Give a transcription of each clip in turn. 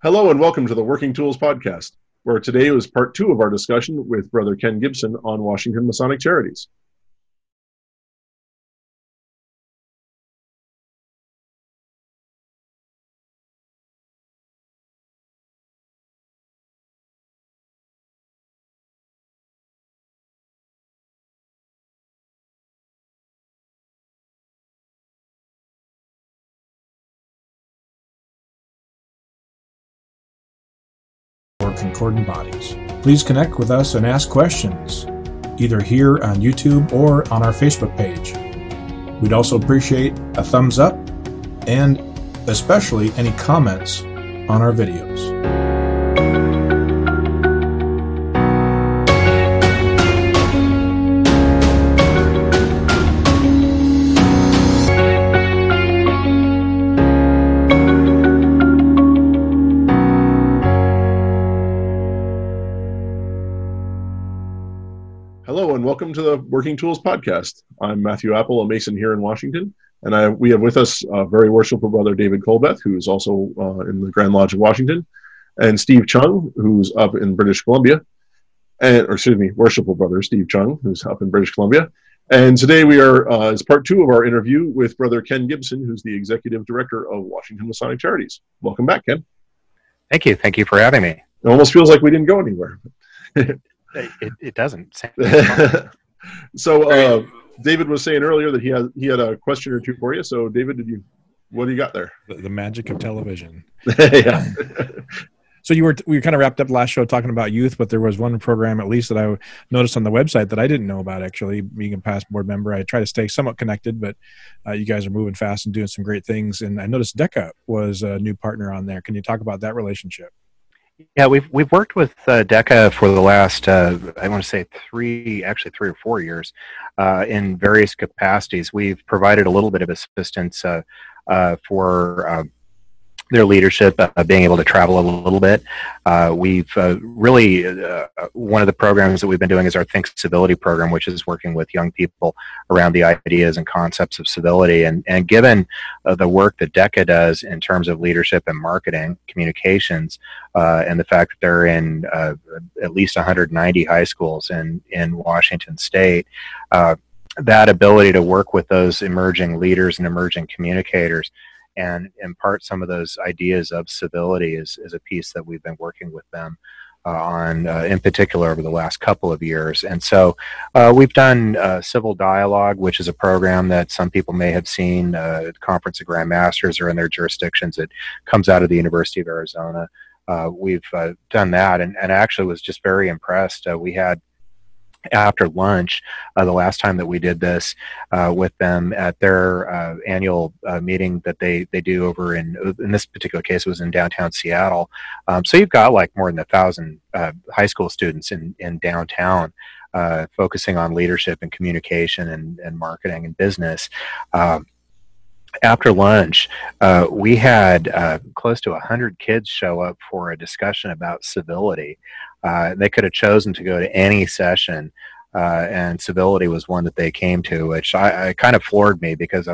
Hello and welcome to the Working Tools Podcast, where today was part two of our discussion with Brother Ken Gibson on Washington Masonic Charities. Concordant bodies. Please connect with us and ask questions, either here on YouTube or on our Facebook page. We'd also appreciate a thumbs up and especially any comments on our videos. Welcome to the Working Tools Podcast. I'm Matthew Apple, a Mason here in Washington, and we have with us very worshipful Brother David Colbeth, who is also in the Grand Lodge of Washington, and Steve Chung, who's up in British Columbia, worshipful Brother Steve Chung, who's up in British Columbia. And today we are, as part two of our interview, with Brother Ken Gibson, who's the Executive Director of Washington Masonic Charities. Welcome back, Ken. Thank you. Thank you for having me. It almost feels like we didn't go anywhere. It doesn't. So David was saying earlier that he had a question or two for you. So David, what do you got there? The magic of television. Yeah. So we were kind of wrapped up last show talking about youth, but there was one program at least that I noticed on the website that I didn't know about. Actually, being a past board member, I try to stay somewhat connected, but you guys are moving fast and doing some great things. And I noticed DECA was a new partner on there. Can you talk about that relationship? Yeah, we've worked with DECA for the last I want to say three or four years in various capacities. We've provided a little bit of assistance for their leadership, being able to travel a little bit. We've really one of the programs that we've been doing is our Think Civility program, which is working with young people around the ideas and concepts of civility. And given the work that DECA does in terms of leadership and marketing, communications, and the fact that they're in at least 190 high schools in Washington State, that ability to work with those emerging leaders and emerging communicators and impart some of those ideas of civility is a piece that we've been working with them on, in particular, over the last couple of years. And so we've done Civil Dialogue, which is a program that some people may have seen at Conference of Grand Masters or in their jurisdictions. It comes out of the University of Arizona. We've done that and actually was just very impressed. We had, after lunch, the last time that we did this with them at their annual meeting that they do over in this particular case, it was in downtown Seattle. So you've got like more than 1,000 high school students in downtown focusing on leadership and communication and marketing and business. After lunch, we had close to 100 kids show up for a discussion about civility. They could have chosen to go to any session, and civility was one that they came to, which I kind of floored me because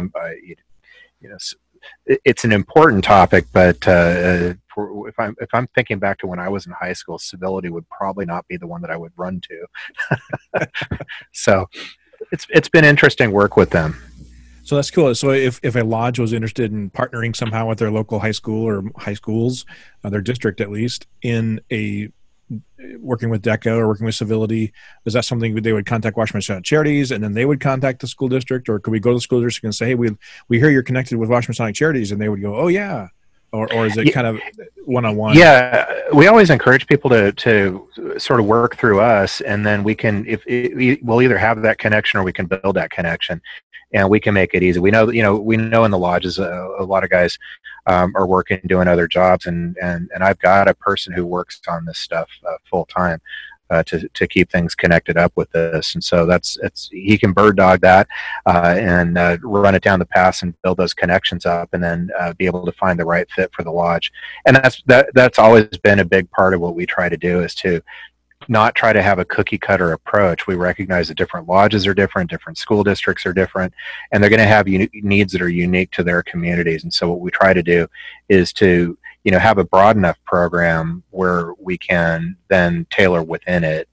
it's an important topic, but if I'm thinking back to when I was in high school, civility would probably not be the one that I would run to. So it's been interesting work with them. So that's cool. So if a lodge was interested in partnering somehow with their local high school or high schools, their district at least, in a working with DECA or working with civility, is that something they would contact Washington Masonic Charities and then they would contact the school district? Or could we go to the school district and say, hey, we hear you're connected with Washington Masonic Charities, and they would go, oh, yeah. Or is it kind of one-on-one? Yeah, we always encourage people to sort of work through us, and then we can, we'll either have that connection or we can build that connection, and we can make it easy. We know, in the lodges, a lot of guys are working, doing other jobs, and I've got a person who works on this stuff full-time to keep things connected up with this, and so he can bird dog that and run it down the pass and build those connections up, and then be able to find the right fit for the lodge. And that's always been a big part of what we try to do, is to not try to have a cookie cutter approach. We recognize that different lodges are different school districts are different, and they're going to have needs that are unique to their communities. And so what we try to do is to you know, have a broad enough program where we can then tailor within it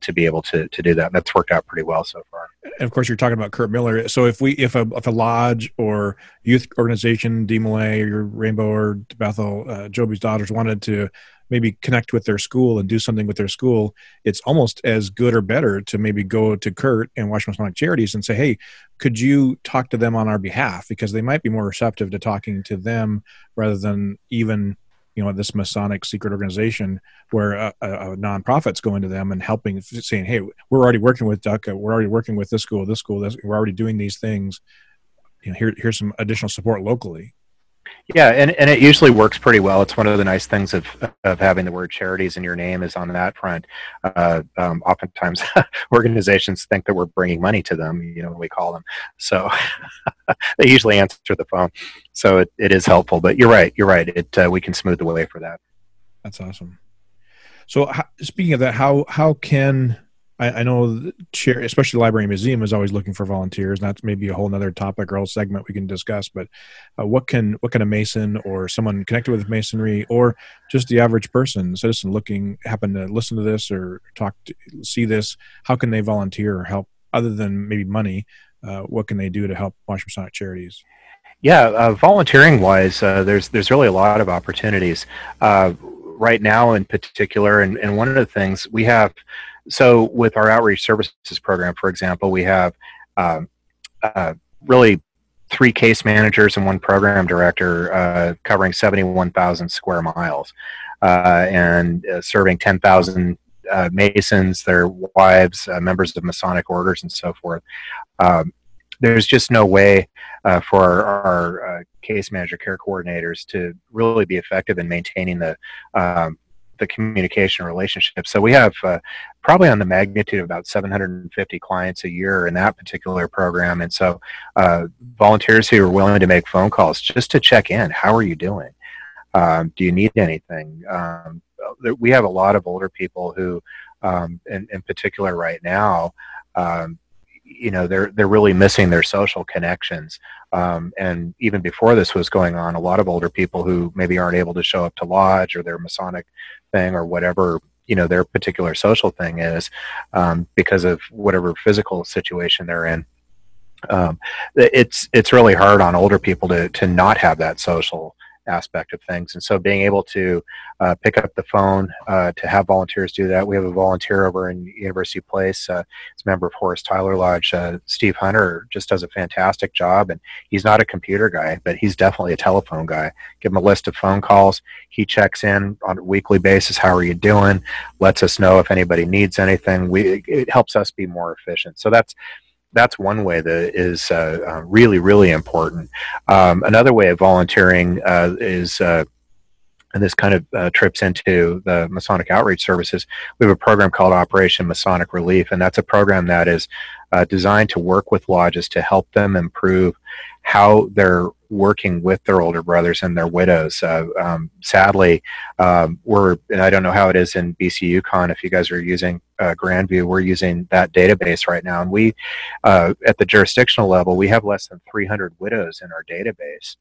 to be able to do that. And that's worked out pretty well so far. And of course, you're talking about Kurt Miller. So if a lodge or youth organization, DeMolay or Rainbow or Bethel, Joby's Daughters wanted to maybe connect with their school and do something with their school, it's almost as good or better to maybe go to Kurt and Washington Masonic Charities and say, hey, could you talk to them on our behalf? Because they might be more receptive to talking to them rather than even, you know, this Masonic secret organization where a nonprofit's going to them and helping, saying, hey, we're already working with DECA, we're already working with this school, we're already doing these things. You know, here's some additional support locally. Yeah, and it usually works pretty well. It's one of the nice things of having the word charities in your name is on that front. Oftentimes, organizations think that we're bringing money to them, you know, when we call them. So they usually answer the phone. So it is helpful. But you're right. You're right. We can smooth the way for that. That's awesome. So speaking of that, how can... I know, especially the Library and Museum is always looking for volunteers. That's maybe a whole other topic or whole segment we can discuss. But what can a Mason or someone connected with Masonry, or just the average person, citizen looking, happen to listen to this or see this? How can they volunteer or help, other than maybe money? What can they do to help Washington Masonic Charities? Yeah, volunteering-wise, there's really a lot of opportunities right now, in particular. And one of the things we have. So with our outreach services program, for example, we have really 3 case managers and 1 program director covering 71,000 square miles and serving 10,000 Masons, their wives, members of Masonic orders, and so forth. There's just no way for our case manager care coordinators to really be effective in maintaining the communication relationship. So we have probably on the magnitude of about 750 clients a year in that particular program. And so volunteers who are willing to make phone calls just to check in. How are you doing? Do you need anything? We have a lot of older people who, in particular right now, you know, they're really missing their social connections. And even before this was going on, a lot of older people who maybe aren't able to show up to lodge or their Masonic thing or whatever, you know, their particular social thing is, because of whatever physical situation they're in. It's really hard on older people to not have that social aspect of things. And so being able to pick up the phone, to have volunteers do that. We have a volunteer over in University Place. He's a member of Horace Tyler Lodge. Steve Hunter just does a fantastic job, and he's not a computer guy, but he's definitely a telephone guy. Give him a list of phone calls. He checks in on a weekly basis. How are you doing? Lets us know if anybody needs anything. It helps us be more efficient. So that's one way that is really, really important. Another way of volunteering is, and this kind of trips into the Masonic Outreach Services, we have a program called Operation Masonic Relief, and that's a program that is designed to work with lodges to help them improve how they're working with their older brothers and their widows. Sadly, and I don't know how it is in BC UConn, if you guys are using Grandview, we're using that database right now. And we, at the jurisdictional level, we have less than 300 widows in our database.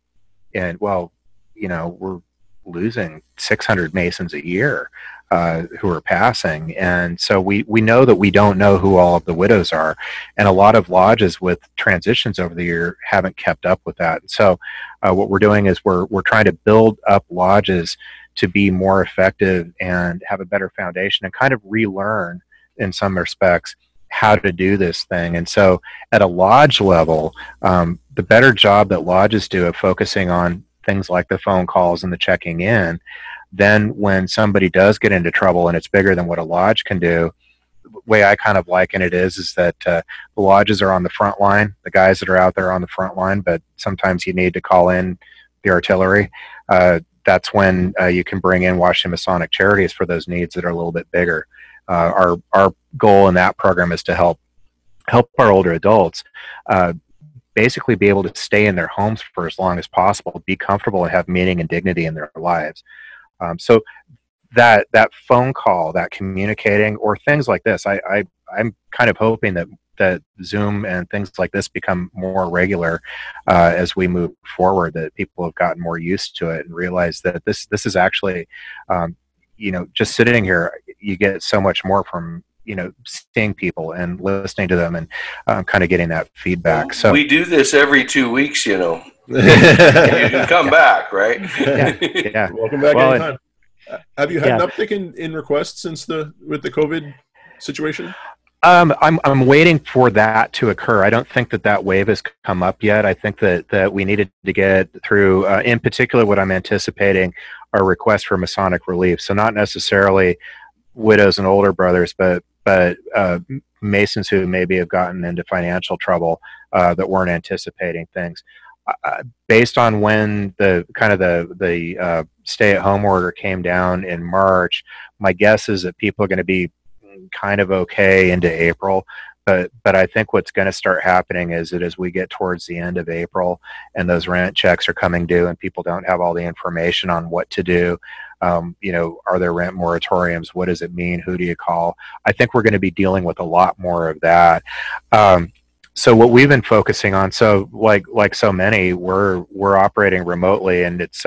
And, well, you know, we're losing 600 Masons a year who are passing. And so we know that we don't know who all of the widows are. And a lot of lodges with transitions over the year haven't kept up with that. So what we're doing is we're trying to build up lodges to be more effective and have a better foundation and kind of relearn, in some respects, how to do this thing. And so at a lodge level, the better job that lodges do of focusing on things like the phone calls and the checking in, then when somebody does get into trouble and it's bigger than what a lodge can do, the way I kind of liken it is that the lodges are on the front line, the guys that are out there on the front line, but sometimes you need to call in the artillery. That's when you can bring in Washington Masonic Charities for those needs that are a little bit bigger. Our goal in that program is to help our older adults basically be able to stay in their homes for as long as possible, be comfortable, and have meaning and dignity in their lives. So that phone call, that communicating, or things like this. I I'm kind of hoping that Zoom and things like this become more regular as we move forward, that people have gotten more used to it and realize that this is actually, you know, just sitting here, you get so much more from, you know, seeing people and listening to them and kind of getting that feedback. So we do this every 2 weeks, you know. You can come back, right? Yeah. Yeah. Welcome back anytime. Have you had an uptick in requests since with the COVID situation? I'm waiting for that to occur. I don't think that wave has come up yet. I think that we needed to get through, in particular, what I'm anticipating are requests for Masonic relief. So not necessarily widows and older brothers, but Masons who maybe have gotten into financial trouble that weren't anticipating things. Based on when the stay-at-home order came down in March, my guess is that people are going to be kind of okay into April, but I think what's going to start happening is that as we get towards the end of April and those rent checks are coming due and people don't have all the information on what to do, you know, are there rent moratoriums? What does it mean? Who do you call? I think we're going to be dealing with a lot more of that. So what we've been focusing on, so like so many, we're operating remotely, and it's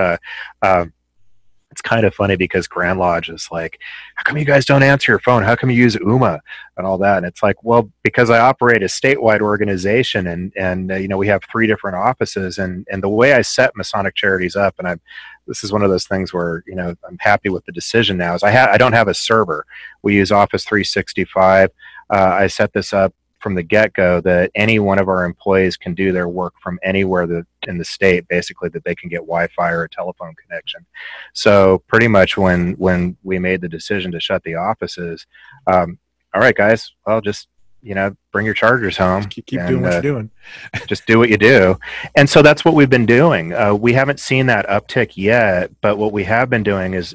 kind of funny because Grand Lodge is like, how come you guys don't answer your phone? How come you use UMA and all that? And it's like, well, because I operate a statewide organization, and you know, we have 3 different offices, and the way I set Masonic Charities up, and this is one of those things where, you know, I'm happy with the decision now, is I don't have a server. We use Office 365. I set this up from the get-go that any one of our employees can do their work from anywhere in the state, basically, that they can get Wi-Fi or a telephone connection. So pretty much when we made the decision to shut the offices, all right, guys, well, just, you know, bring your chargers home. Just keep doing what you're doing. Just do what you do. And so that's what we've been doing. We haven't seen that uptick yet, but what we have been doing is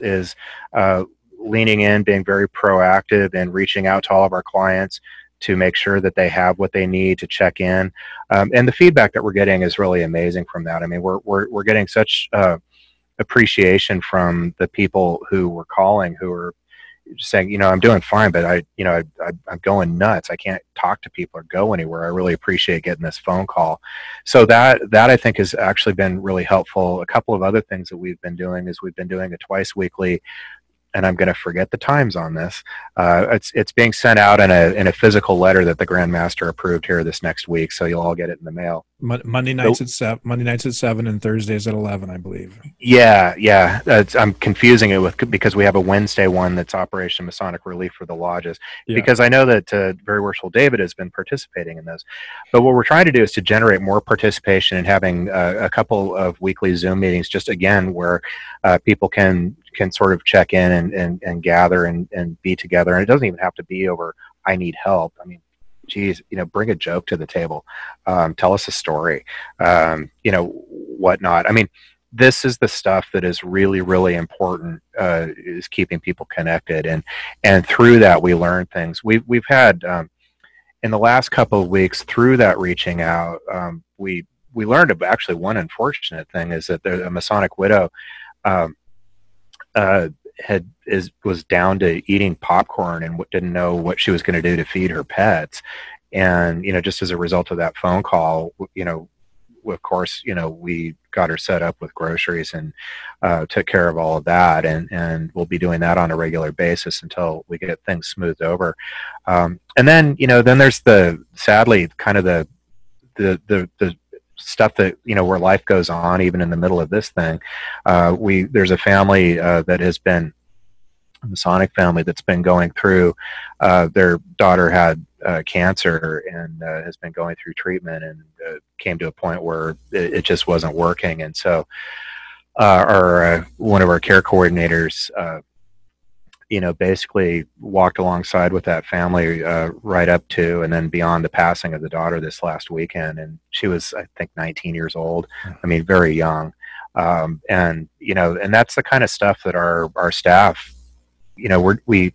leaning in, being very proactive, and reaching out to all of our clients to make sure that they have what they need to check in, and the feedback that we're getting is really amazing from that. I mean, we're getting such appreciation from the people who were calling, who are just saying, you know, I'm doing fine, but I'm going nuts. I can't talk to people or go anywhere. I really appreciate getting this phone call. So that I think has actually been really helpful. A couple of other things that we've been doing is we've been doing a twice weekly, and I'm going to forget the times on this. It's being sent out in a physical letter that the Grand Master approved here this next week, so you'll all get it in the mail. Monday nights at 7 and Thursdays at 11, I believe. Yeah. I'm confusing it because we have a Wednesday one that's Operation Masonic Relief for the lodges. Yeah. Because I know that Very Worshipful David has been participating in those. But what we're trying to do is to generate more participation and having a couple of weekly Zoom meetings, just again where people can sort of check in and gather and be together. And it doesn't even have to be over, I need help. I mean, geez, you know, bring a joke to the table. Tell us a story, you know, whatnot. I mean, this is the stuff that is really, really important, is keeping people connected. And through that, we learn things. We've had, in the last couple of weeks, through that reaching out, we learned about actually one unfortunate thing is that a Masonic widow, was down to eating popcorn and didn't know what she was going to do to feed her pets, and you know, just as a result of that phone call, you know, of course, you know, we got her set up with groceries and took care of all of that, and we'll be doing that on a regular basis until we get things smoothed over. And then, you know, then there's the sadly kind of the stuff that, you know, where life goes on even in the middle of this thing. There's a family that has been a Masonic family that's been going through, their daughter had cancer and has been going through treatment, and came to a point where it just wasn't working, and so one of our care coordinators you know, basically walked alongside with that family right up to and then beyond the passing of the daughter this last weekend. And she was, I think, 19 years old. I mean, very young. And, you know, and that's the kind of stuff that our staff, you know, you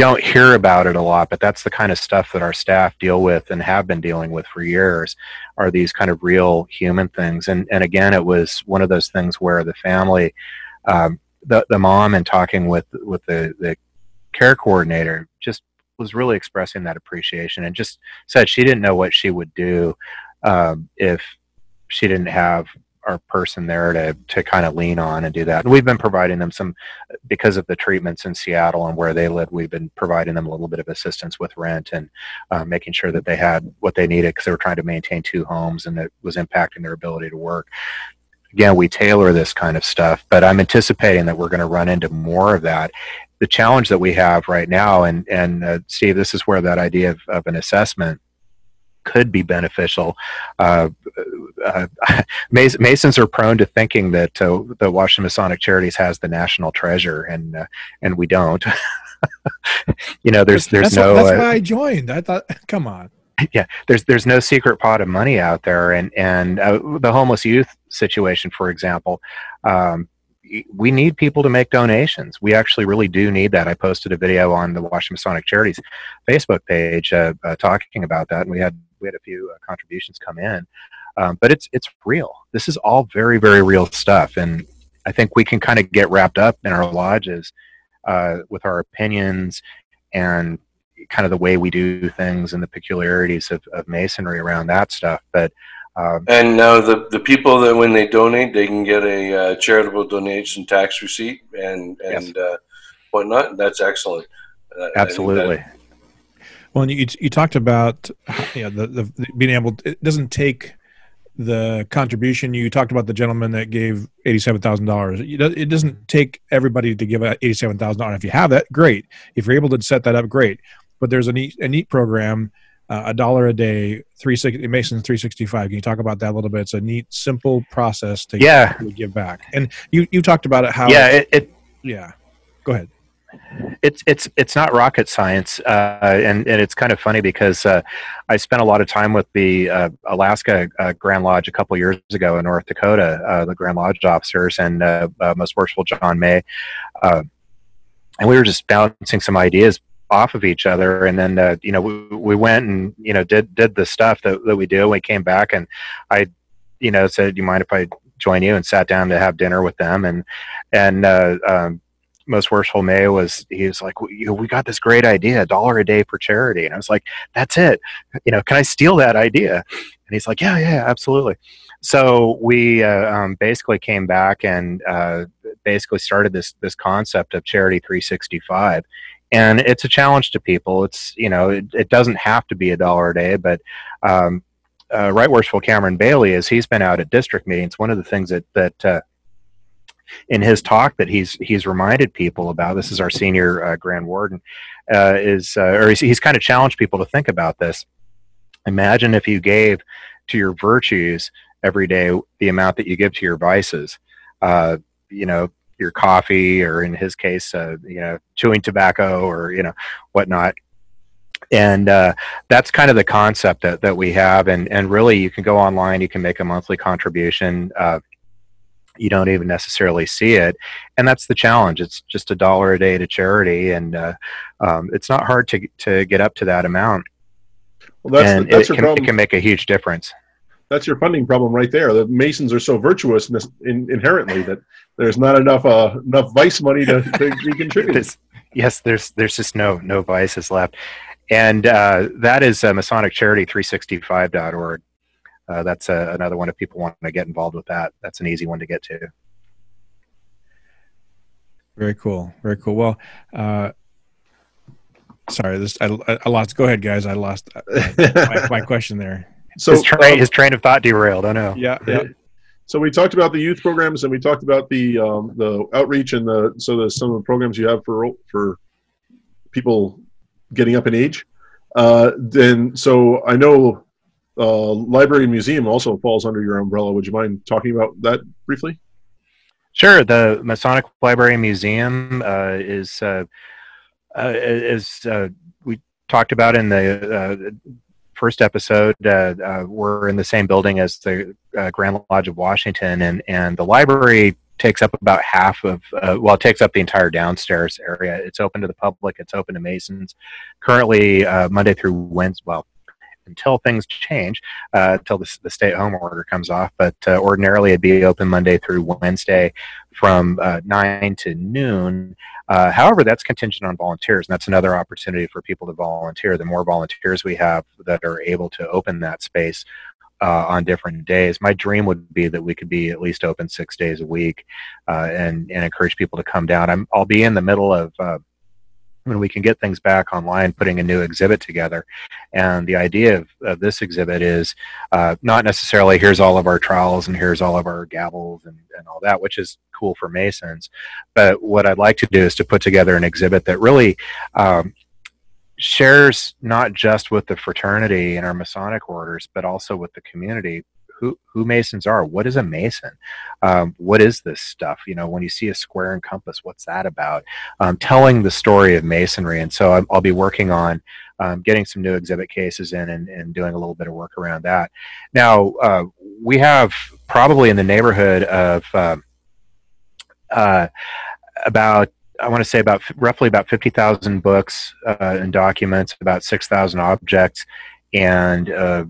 don't hear about it a lot, but that's the kind of stuff that our staff deal with and have been dealing with for years, are these kind of real human things. And again, it was one of those things where the family, the mom, and talking with the care coordinator, just was really expressing that appreciation and just said she didn't know what she would do if she didn't have our person there to kind of lean on and do that. And we've been providing them some, because of the treatments in Seattle and where they live, we've been providing them a little bit of assistance with rent and making sure that they had what they needed, because they were trying to maintain two homes and it was impacting their ability to work. Again, we tailor this kind of stuff, but I'm anticipating that we're going to run into more of that. The challenge that we have right now, and Steve, this is where that idea of an assessment could be beneficial. Masons are prone to thinking that the Washington Masonic Charities has the national treasure, and we don't. You know, there's no. That's why I joined. I thought, come on. Yeah, there's no secret pot of money out there, and the homeless youth situation, for example. We need people to make donations. We actually really do need that. I posted a video on the Washington Masonic Charities Facebook page talking about that, and we had a few contributions come in. But it's real. This is all very, very real stuff, and I think we can kind of get wrapped up in our lodges with our opinions and kind of the way we do things and the peculiarities of masonry around that stuff. But and now the people that when they donate, they can get a charitable donation tax receipt and yes. Whatnot. That's excellent. Absolutely. Well, and you talked about, you know, the being able. It doesn't take the contribution. You talked about the gentleman that gave $87,000. It doesn't take everybody to give out $87,000. If you have that, great. If you're able to set that up, great. But there's a neat program, $1 a day, Masons 365. Can you talk about that a little bit? It's a neat, simple process to give back. And you talked about it. How? Yeah. Go ahead. It's not rocket science, and it's kind of funny because I spent a lot of time with the Alaska Grand Lodge a couple years ago in North Dakota, the Grand Lodge officers and Most Worshipful John May, and we were just bouncing some ideas off of each other, and then you know, we went and, you know, did the stuff that we do. We came back, and I, you know, said, "Do you mind if I join you?" and sat down to have dinner with them, and Most Worshipful May was like, we got this great idea, $1 a day for charity. And I was like, that's it. You know, can I steal that idea? And he's like, yeah, absolutely. So we basically came back and basically started this concept of Charity 365. And it's a challenge to people. It's, you know, it doesn't have to be $1 a day, but Right Worshipful Cameron Bailey, as he's been out at district meetings, one of the things that in his talk that he's reminded people about, this is our senior Grand Warden, he's kind of challenged people to think about this. Imagine if you gave to your virtues every day the amount that you give to your vices, you know, your coffee, or in his case, you know, chewing tobacco, or, you know, whatnot. And that's kind of the concept that we have. And really, you can go online, you can make a monthly contribution. You don't even necessarily see it, and that's the challenge. It's just $1 a day to charity, and it's not hard to get up to that amount. Well, it can make a huge difference. That's your funding problem right there. The Masons are so virtuous inherently that there's not enough vice money to contribute. Yes, there's just no vices left, and that is MasonicCharity365.org. That's another one if people want to get involved with that. That's an easy one to get to. Very cool. Very cool. Well, sorry, I lost. Go ahead, guys. I lost my question there. So his train of thought derailed. I know. Yeah. So we talked about the youth programs, and we talked about the outreach, and some of the programs you have for people getting up in age. Then so I know. Library and Museum also falls under your umbrella. Would you mind talking about that briefly? Sure. The Masonic Library and Museum is we talked about in the first episode. We're in the same building as the Grand Lodge of Washington, and the library takes up about half of, well, it takes up the entire downstairs area. It's open to the public. It's open to Masons. Currently, Monday through Wednesday, well, until things change, until the stay-at-home order comes off. But ordinarily, it'd be open Monday through Wednesday from 9 to noon. However, that's contingent on volunteers, and that's another opportunity for people to volunteer. The more volunteers we have that are able to open that space on different days, my dream would be that we could be at least open 6 days a week and encourage people to come down. I'll be in the middle of when we can get things back online, putting a new exhibit together. And the idea of this exhibit is not necessarily here's all of our trowels and here's all of our gavels and all that, which is cool for Masons. But what I'd like to do is to put together an exhibit that really shares not just with the fraternity and our Masonic orders, but also with the community. Who Masons are. What is a Mason? What is this stuff? You know, when you see a square and compass, what's that about? Telling the story of Masonry. And so I'll be working on getting some new exhibit cases in and doing a little bit of work around that. Now, we have probably in the neighborhood of roughly about 50,000 books and documents, about 6,000 objects, and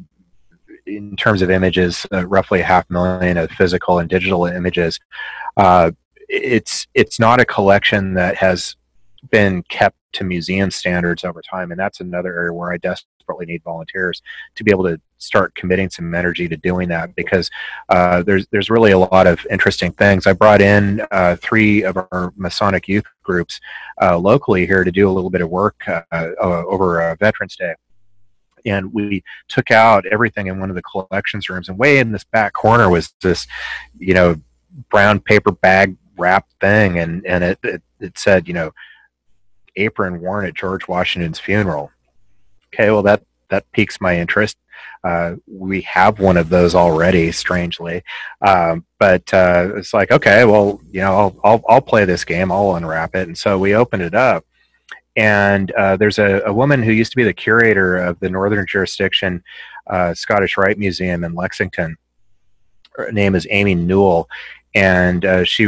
in terms of images, roughly 500,000 of physical and digital images. It's not a collection that has been kept to museum standards over time, and that's another area where I desperately need volunteers to be able to start committing some energy to doing that, because there's really a lot of interesting things. I brought in 3 of our Masonic youth groups locally here to do a little bit of work over Veterans Day. And we took out everything in one of the collections rooms, and way in this back corner was this, you know, brown paper bag wrapped thing, and it said, you know, apron worn at George Washington's funeral. Okay, well that piques my interest. We have one of those already, strangely, but it's like, okay, well, you know, I'll play this game. I'll unwrap it, and so we opened it up. And there's a woman who used to be the curator of the Northern Jurisdiction Scottish Rite Museum in Lexington. Her name is Amy Newell, and she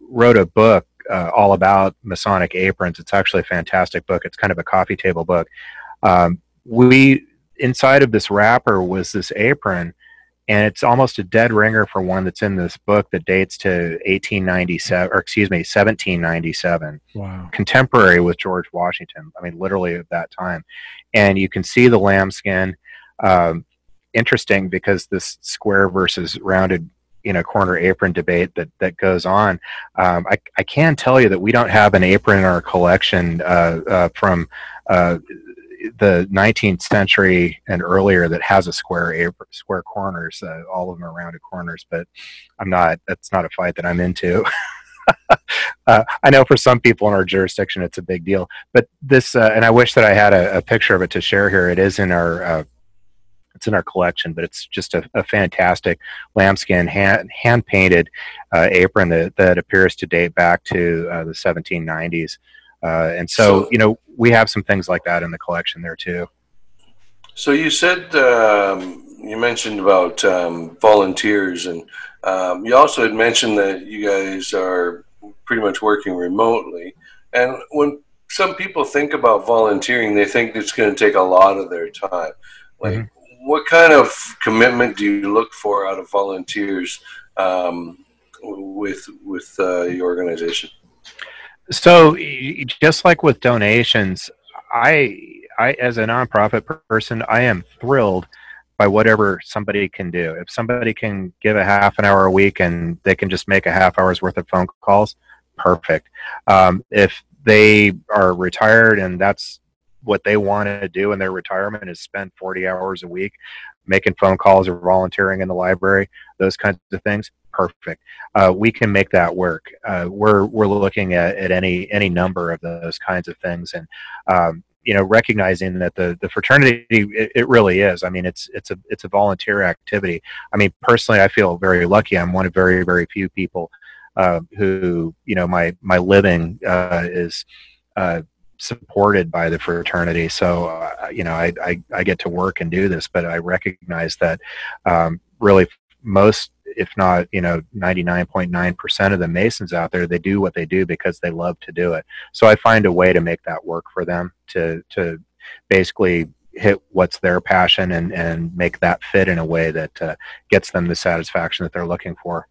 wrote a book all about Masonic aprons. It's actually a fantastic book. It's kind of a coffee table book. Inside of this wrapper was this apron, and it's almost a dead ringer for one that's in this book that dates to 1897, or excuse me, 1797. Wow. Contemporary with George Washington. I mean, literally at that time. And you can see the lambskin. Interesting, because this square versus rounded, you know, corner apron debate that goes on. I can tell you that we don't have an apron in our collection from the 19th century and earlier that has a square corners, all of them are rounded corners, but that's not a fight that I'm into. I know for some people in our jurisdiction, it's a big deal, but this, and I wish that I had a picture of it to share here. It is in our, it's in our collection, but it's just a fantastic lambskin hand painted, apron that appears to date back to the 1790s. And so, you know, we have some things like that in the collection there too. So you said, you mentioned about volunteers, and you also had mentioned that you guys are pretty much working remotely. And when some people think about volunteering, they think it's going to take a lot of their time. Like, mm-hmm. What kind of commitment do you look for out of volunteers with your organization? So just like with donations, I as a nonprofit person, I am thrilled by whatever somebody can do. If somebody can give a half an hour a week and they can just make a half hour's worth of phone calls, perfect. If they are retired and that's what they want to do in their retirement is spend 40 hours a week making phone calls or volunteering in the library, those kinds of things, perfect. We can make that work. We're looking at any number of those kinds of things, and you know, recognizing that the fraternity, it really is. I mean, it's a volunteer activity. I mean, personally, I feel very lucky. I'm one of very, very few people who, you know, my living is supported by the fraternity. So you know, I get to work and do this, but I recognize that really most, if not, you know, 99.9% of the Masons out there, they do what they do because they love to do it. So I find a way to make that work for them, to basically hit what's their passion and make that fit in a way that gets them the satisfaction that they're looking for.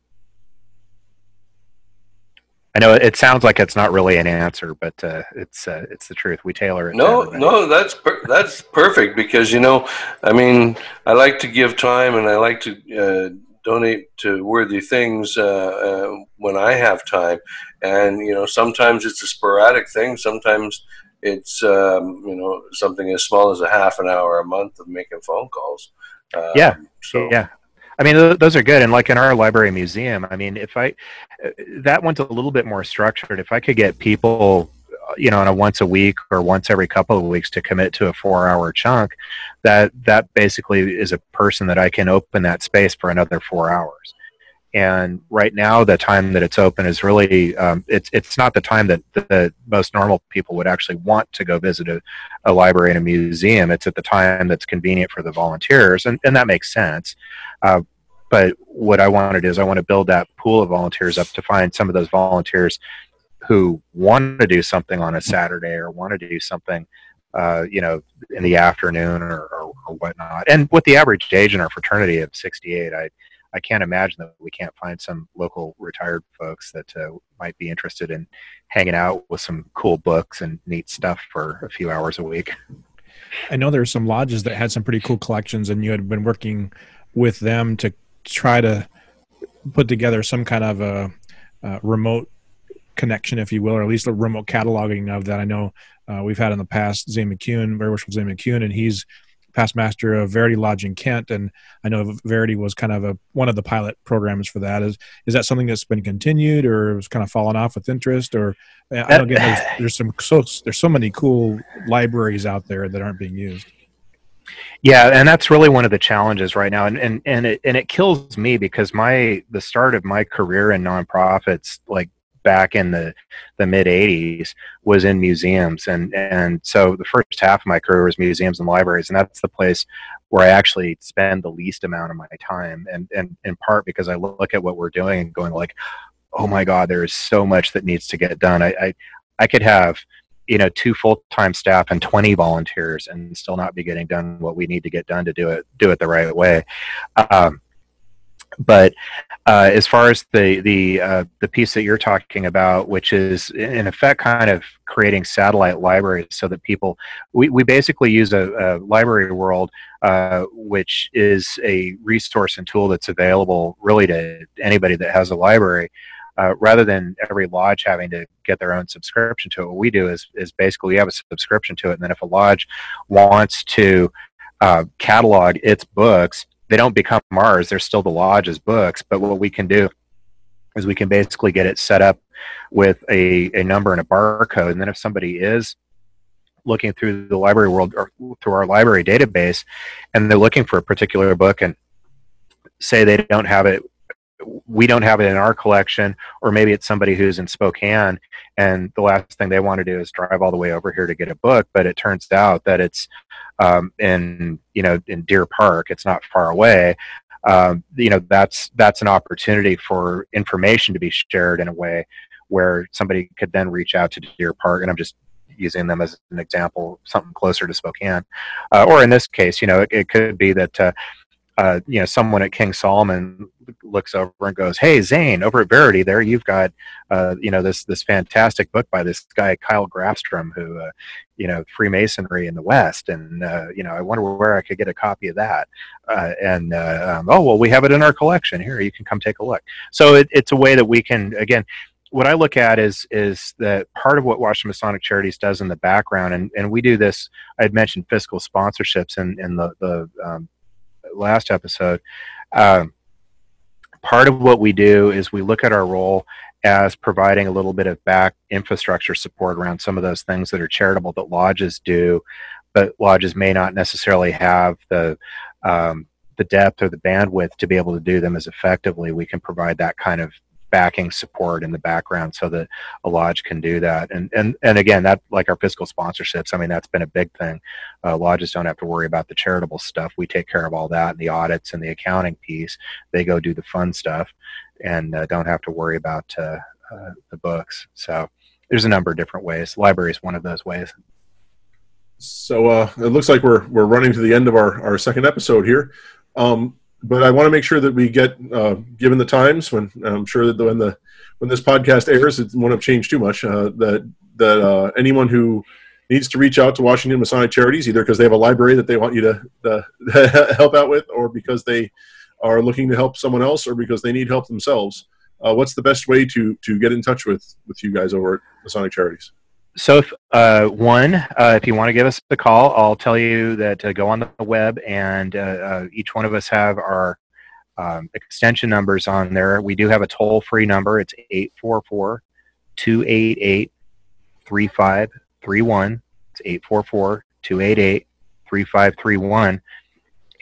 I know it sounds like it's not really an answer, but it's the truth. We tailor it. No, that's perfect, because, you know, I mean, I like to give time and I like to donate to worthy things when I have time. And, you know, sometimes it's a sporadic thing. Sometimes it's, you know, something as small as a half an hour a month of making phone calls. Yeah. So. Yeah. I mean, those are good. And like in our library museum, I mean, that one's a little bit more structured. If I could get people, you know, on a once a week or once every couple of weeks to commit to a 4-hour chunk, that basically is a person that I can open that space for another 4 hours. And right now, the time that it's open is really, it's not the time that the most normal people would actually want to go visit a library and a museum. It's at the time that's convenient for the volunteers, and that makes sense. But what I want to do is I want to build that pool of volunteers up to find some of those volunteers who want to do something on a Saturday or want to do something, you know, in the afternoon or whatnot. And with the average age in our fraternity of 68, I can't imagine that we can't find some local retired folks that might be interested in hanging out with some cool books and neat stuff for a few hours a week. I know there are some lodges that had some pretty cool collections, and you had been working with them to try to put together some kind of a remote connection, if you will, or at least a remote cataloging of that. I know we've had in the past Zay McCune, very worshipful Zay McCune, and he's past master of Verity Lodge in Kent, and I know Verity was kind of one of the pilot programs for that. Is that something that's been continued, or was kind of fallen off with interest? Or I don't get there's so many cool libraries out there that aren't being used. Yeah, and that's really one of the challenges right now, and it kills me, because the start of my career in nonprofits, like back in the mid 80s, was in museums, and so the first half of my career was museums and libraries, and that's the place where I actually spend the least amount of my time, and in part because I look at what we're doing and going like, oh my God, there is so much that needs to get done. I could have, you know, 2 full-time staff and 20 volunteers and still not be getting done what we need to get done to do it the right way. But as far as the piece that you're talking about, which is in effect kind of creating satellite libraries so that people, we basically use a Library World, which is a resource and tool that's available really to anybody that has a library, rather than every lodge having to get their own subscription to it. What we do is basically we have a subscription to it, and then if a lodge wants to catalog its books, they don't become ours. They're still the lodge's books. But what we can do is we can basically get it set up with a number and a barcode. And then if somebody is looking through the Library World or through our library database, and they're looking for a particular book and say they don't have it, we don't have it in our collection, or maybe it's somebody who's in Spokane and the last thing they want to do is drive all the way over here to get a book, but it turns out that it's in Deer Park, it's not far away. You know, that's an opportunity for information to be shared in a way where somebody could then reach out to Deer Park, and I'm just using them as an example, something closer to Spokane, or in this case, you know, it could be that you know, someone at King Solomon looks over and goes, "Hey, Zane, over at Verity, there you've got, you know, this fantastic book by this guy Kyle Grafstrom, who, you know, Freemasonry in the West, and you know, I wonder where I could get a copy of that." Oh well, we have it in our collection here. You can come take a look. So it's a way that we can, again, what I look at is that part of what Washington Masonic Charities does in the background, and we do this. I had mentioned fiscal sponsorships in the last episode. Part of what we do is we look at our role as providing a little bit of back infrastructure support around some of those things that are charitable that lodges do, but lodges may not necessarily have the depth or the bandwidth to be able to do them as effectively. We can provide that kind of backing support in the background so that a lodge can do that. And again, that, like our fiscal sponsorships, I mean, that's been a big thing. Lodges don't have to worry about the charitable stuff. We take care of all that, and the audits and the accounting piece. They go do the fun stuff and don't have to worry about the books. So there's a number of different ways. Library is one of those ways. So it looks like we're running to the end of our second episode here. But I want to make sure that we get, given the times, when I'm sure that when this podcast airs, it won't have changed too much, that anyone who needs to reach out to Washington Masonic Charities, either because they have a library that they want you to help out with, or because they are looking to help someone else, or because they need help themselves, what's the best way to get in touch with you guys over at Masonic Charities? So, if you want to give us a call, I'll tell you that go on the web, and each one of us have our extension numbers on there. We do have a toll-free number. It's 844-288-3531. It's 844-288-3531.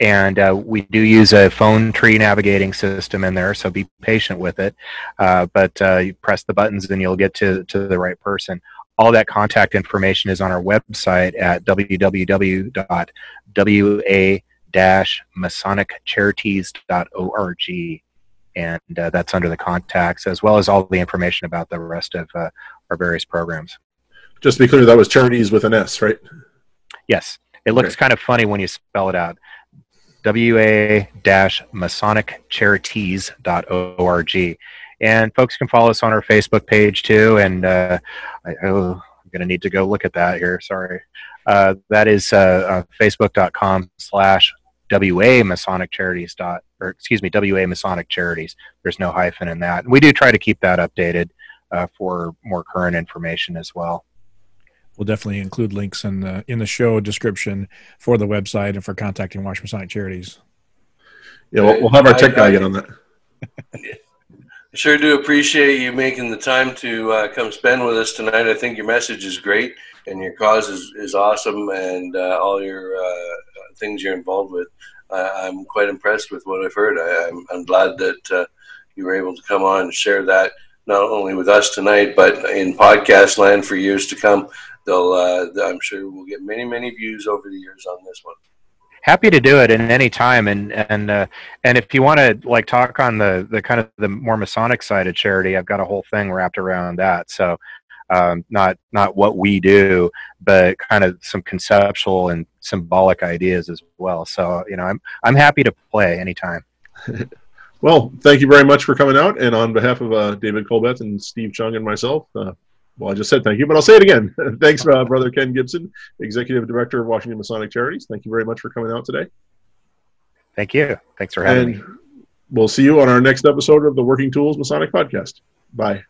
And we do use a phone tree navigating system in there, so be patient with it. But you press the buttons and you'll get to the right person. All that contact information is on our website at www.wa-masoniccharities.org. And that's under the contacts, as well as all the information about the rest of our various programs. Just to be clear, that was Charities with an S, right? Yes. It looks kind of funny when you spell it out. wa-masoniccharities.org. And folks can follow us on our Facebook page too. And I'm going to need to go look at that here. Sorry. That is facebook.com/wa-masoniccharities. Or excuse me, wa-masoniccharities. There's no hyphen in that. And we do try to keep that updated for more current information as well. We'll definitely include links in the show description for the website and for contacting Washington Masonic Charities. Yeah, we'll have our tech guy get on that. I sure do appreciate you making the time to come spend with us tonight. I think your message is great, and your cause is awesome, and all your things you're involved with. I'm quite impressed with what I've heard. I'm glad that you were able to come on and share that, not only with us tonight, but in podcast land for years to come. I'm sure we'll get many, many views over the years on this one. Happy to do it at any time, and if you want to like talk on the kind of the more Masonic side of charity, I've got a whole thing wrapped around that. So not what we do, but kind of some conceptual and symbolic ideas as well. So I'm happy to play anytime. Well, thank you very much for coming out, and on behalf of David Colbeth and Steve Chung and myself. Well, I just said thank you, but I'll say it again. Thanks, Brother Ken Gibson, Executive Director of Washington Masonic Charities. Thank you very much for coming out today. Thank you. Thanks for having me. We'll see you on our next episode of the Working Tools Masonic Podcast. Bye.